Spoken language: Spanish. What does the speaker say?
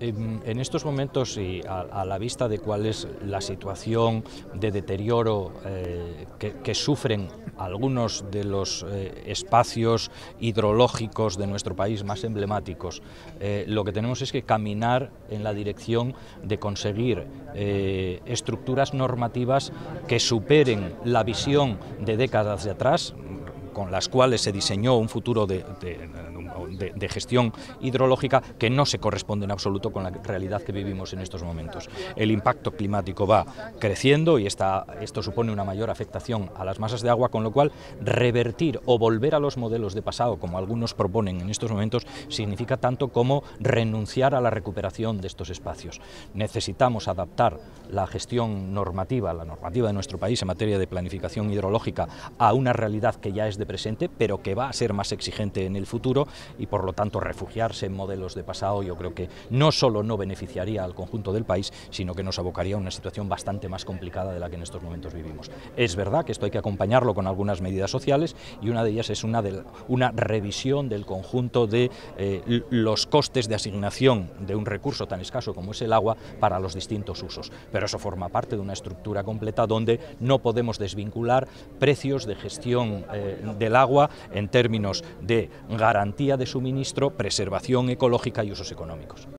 En estos momentos y a la vista de cuál es la situación de deterioro que sufren algunos de los espacios hidrológicos de nuestro país más emblemáticos, lo que tenemos es que caminar en la dirección de conseguir estructuras normativas que superen la visión de décadas de atrás, con las cuales se diseñó un futuro de gestión hidrológica que no se corresponde en absoluto con la realidad que vivimos en estos momentos. El impacto climático va creciendo y esto supone una mayor afectación a las masas de agua, con lo cual revertir o volver a los modelos de pasado, como algunos proponen en estos momentos, significa tanto como renunciar a la recuperación de estos espacios. Necesitamos adaptar la gestión normativa, la normativa de nuestro país en materia de planificación hidrológica, a una realidad que ya es de presente, pero que va a ser más exigente en el futuro, y por lo tanto refugiarse en modelos de pasado yo creo que no solo no beneficiaría al conjunto del país, sino que nos abocaría a una situación bastante más complicada de la que en estos momentos vivimos. Es verdad que esto hay que acompañarlo con algunas medidas sociales, y una de ellas es una revisión del conjunto de los costes de asignación de un recurso tan escaso como es el agua para los distintos usos, pero eso forma parte de una estructura completa donde no podemos desvincular precios de gestión del agua en términos de garantía de suministro, preservación ecológica y usos económicos.